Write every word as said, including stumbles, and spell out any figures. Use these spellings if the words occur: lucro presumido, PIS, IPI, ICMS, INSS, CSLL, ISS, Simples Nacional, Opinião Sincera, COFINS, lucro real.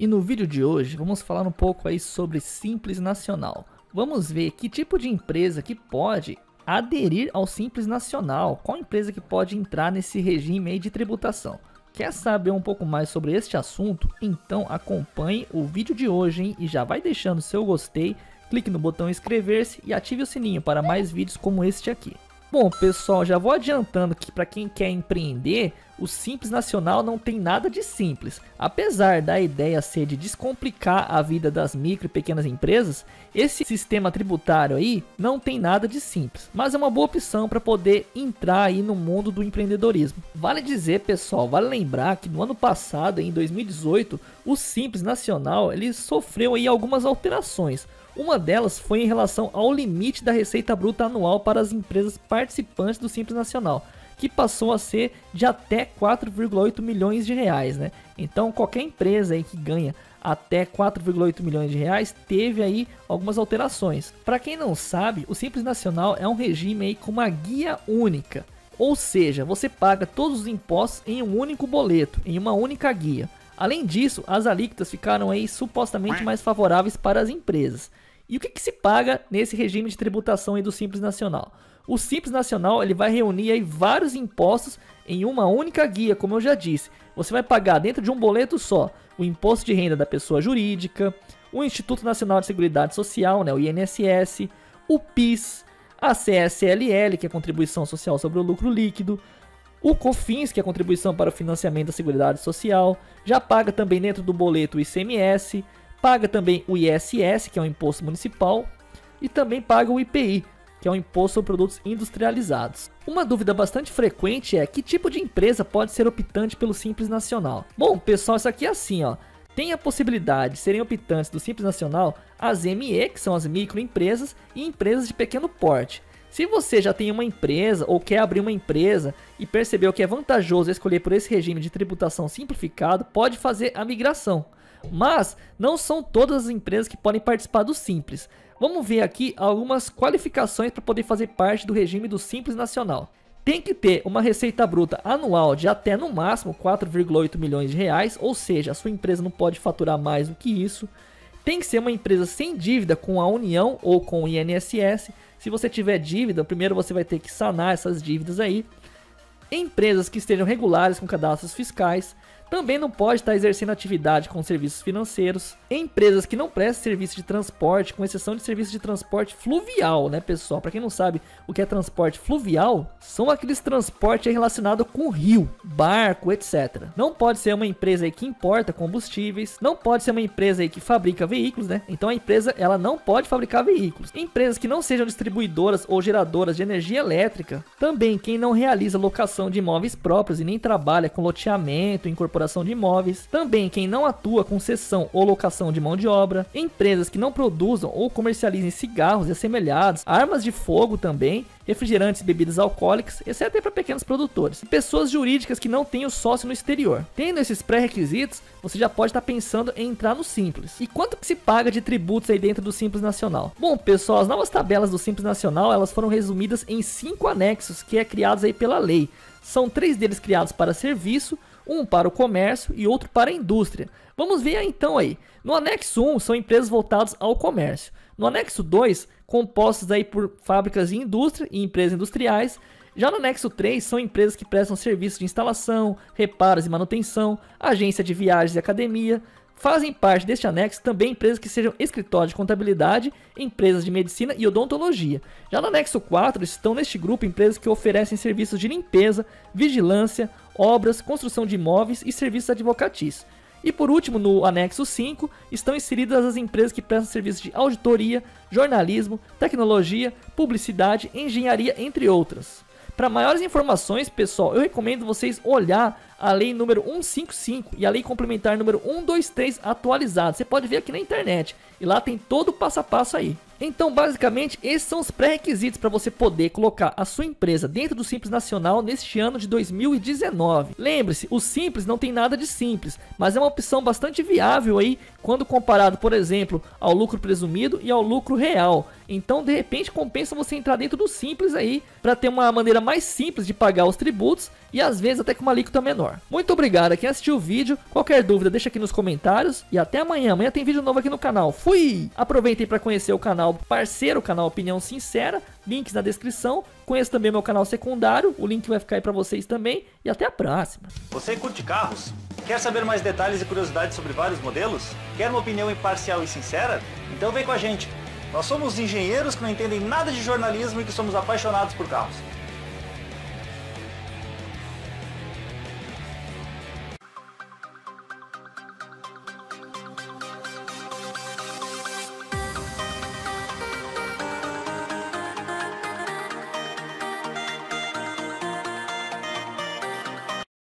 E no vídeo de hoje vamos falar um pouco aí sobre Simples Nacional. Vamos ver que tipo de empresa que pode aderir ao Simples Nacional, qual empresa que pode entrar nesse regime aí de tributação. Quer saber um pouco mais sobre este assunto? Então acompanhe o vídeo de hoje, hein? E já vai deixando seu gostei, clique no botão inscrever-se e ative o sininho para mais vídeos como este aqui. Bom pessoal, já vou adiantando que para quem quer empreender, o Simples Nacional não tem nada de simples. Apesar da ideia ser de descomplicar a vida das micro e pequenas empresas, esse sistema tributário aí não tem nada de simples, mas é uma boa opção para poder entrar aí no mundo do empreendedorismo. Vale dizer pessoal, vale lembrar que no ano passado, em dois mil e dezoito, o Simples Nacional ele sofreu aí algumas alterações. Uma delas foi em relação ao limite da receita bruta anual para as empresas participantes do Simples Nacional, que passou a ser de até quatro vírgula oito milhões de reais, né? Então qualquer empresa aí que ganha até quatro vírgula oito milhões de reais teve aí algumas alterações. Para quem não sabe, o Simples Nacional é um regime aí com uma guia única, ou seja, você paga todos os impostos em um único boleto, em uma única guia. Além disso, as alíquotas ficaram aí supostamente mais favoráveis para as empresas. E o que, que se paga nesse regime de tributação aí do Simples Nacional? O Simples Nacional ele vai reunir aí vários impostos em uma única guia, como eu já disse. Você vai pagar dentro de um boleto só o imposto de renda da pessoa jurídica, o Instituto Nacional de Seguridade Social, né, o I N S S, o PIS, a C S L L, que é a Contribuição Social sobre o Lucro Líquido, o COFINS, que é a Contribuição para o Financiamento da Seguridade Social, já paga também dentro do boleto o I C M S, paga também o I S S, que é um imposto municipal, e também paga o I P I, que é um imposto sobre produtos industrializados. Uma dúvida bastante frequente é que tipo de empresa pode ser optante pelo Simples Nacional? Bom, pessoal, isso aqui é assim, ó. Tem a possibilidade de serem optantes do Simples Nacional as M E, que são as microempresas, e empresas de pequeno porte. Se você já tem uma empresa ou quer abrir uma empresa e percebeu que é vantajoso escolher por esse regime de tributação simplificado, pode fazer a migração. Mas não são todas as empresas que podem participar do Simples. Vamos ver aqui algumas qualificações para poder fazer parte do regime do Simples Nacional. Tem que ter uma receita bruta anual de até no máximo quatro vírgula oito milhões de reais, ou seja, a sua empresa não pode faturar mais do que isso. Tem que ser uma empresa sem dívida com a União ou com o I N S S. Se você tiver dívida, primeiro você vai ter que sanar essas dívidas aí. Empresas que estejam regulares com cadastros fiscais. Também não pode estar exercendo atividade com serviços financeiros. Empresas que não prestam serviço de transporte, com exceção de serviço de transporte fluvial, né, pessoal? Para quem não sabe o que é transporte fluvial, são aqueles transportes relacionados com rio, barco, etcétera. Não pode ser uma empresa aí que importa combustíveis, não pode ser uma empresa aí que fabrica veículos, né? Então a empresa ela não pode fabricar veículos. Empresas que não sejam distribuidoras ou geradoras de energia elétrica. Também quem não realiza locação de imóveis próprios e nem trabalha com loteamento, incorporação de imóveis, também quem não atua com cessão ou locação de mão de obra, empresas que não produzam ou comercializem cigarros e assemelhados, armas de fogo também, refrigerantes e bebidas alcoólicas, exceto para pequenos produtores, e pessoas jurídicas que não tenham sócio no exterior. Tendo esses pré-requisitos, você já pode estar pensando em entrar no Simples. E quanto que se paga de tributos aí dentro do Simples Nacional? Bom, pessoal, as novas tabelas do Simples Nacional, elas foram resumidas em cinco anexos que é criados aí pela lei. São três deles criados para serviço, um para o comércio e outro para a indústria. Vamos ver então aí. No anexo um são empresas voltadas ao comércio. No anexo dois, compostas aí por fábricas de indústria e empresas industriais. Já no anexo três são empresas que prestam serviços de instalação, reparos e manutenção, agência de viagens e academia. Fazem parte deste anexo também empresas que sejam escritório de contabilidade, empresas de medicina e odontologia. Já no anexo quatro estão neste grupo empresas que oferecem serviços de limpeza, vigilância, obras, construção de imóveis e serviços advocatícios. E por último, no anexo cinco, estão inseridas as empresas que prestam serviços de auditoria, jornalismo, tecnologia, publicidade, engenharia, entre outras. Para maiores informações, pessoal, eu recomendo vocês olhar a lei número cento e cinquenta e cinco e a lei complementar número cento e vinte e três atualizada. Você pode ver aqui na internet e lá tem todo o passo a passo aí. Então, basicamente, esses são os pré-requisitos para você poder colocar a sua empresa dentro do Simples Nacional neste ano de dois mil e dezenove. Lembre-se, o Simples não tem nada de simples, mas é uma opção bastante viável aí quando comparado, por exemplo, ao lucro presumido e ao lucro real. Então, de repente, compensa você entrar dentro do Simples aí para ter uma maneira mais simples de pagar os tributos e às vezes até com uma alíquota menor. maior. Muito obrigado a quem assistiu o vídeo. Qualquer dúvida deixa aqui nos comentários e até amanhã. Amanhã tem vídeo novo aqui no canal. Fui! Aproveitem para conhecer o canal parceiro, o canal Opinião Sincera, links na descrição. Conheça também meu canal secundário, o link vai ficar aí para vocês também e até a próxima. Você curte carros? Quer saber mais detalhes e curiosidades sobre vários modelos? Quer uma opinião imparcial e sincera? Então vem com a gente. Nós somos engenheiros que não entendem nada de jornalismo e que somos apaixonados por carros.